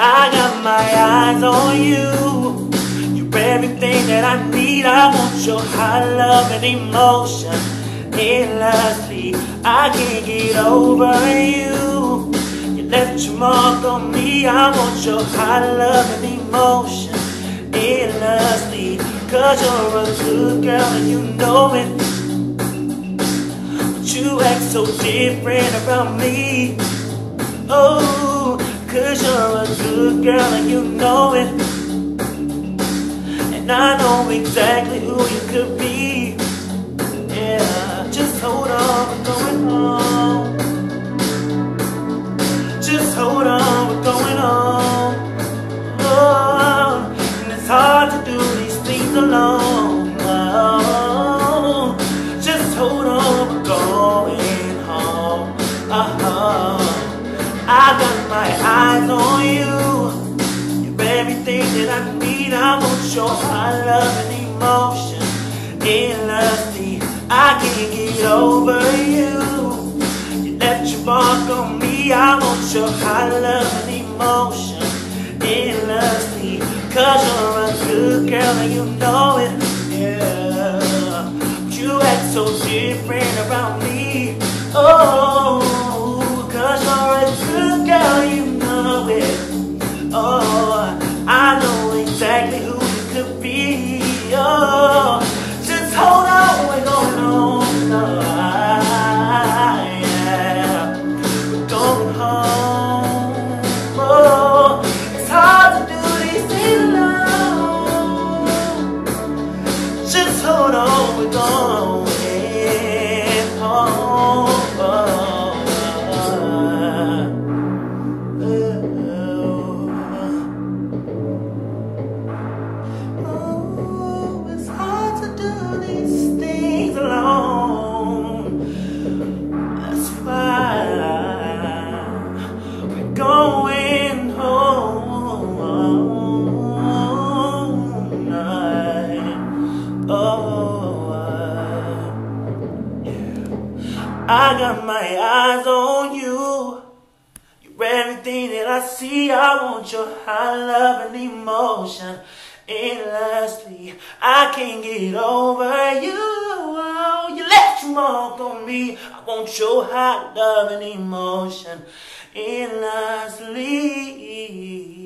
I got my eyes on you. You're everything that I need. I want your high love and emotion endlessly. I can't get over you. You left your mark on me. I want your high love and emotion endlessly. Cause you're a good girl and you know it. You act so different around me. Oh, cause you're a good girl and you know it. And I know exactly who you could be. Yeah, just hold on, we're going on. Just hold on, we're going on. Oh, and it's hard to do these things alone. Oh, just hold on, we're going home. I got my eyes on you. You're everything that I need. I want your high love and emotion endlessly. I can't get over you. You left your mark on me. I want your high love and emotion endlessly. Cause you're a good girl and you know it. Yeah, but you act so different about me. Oh, cause you're a good girl, you know it. Oh, I know exactly who you could be. Oh, just hold on, we're going on. Oh, yeah. We're going home. Oh, it's hard to do these things alone. Just hold on, we're going home. Oh, I got my eyes on you. You're everything that I see. I want your high love and emotion endlessly. I can't get over you. You left your mark on me. I want your high love and emotion endlessly.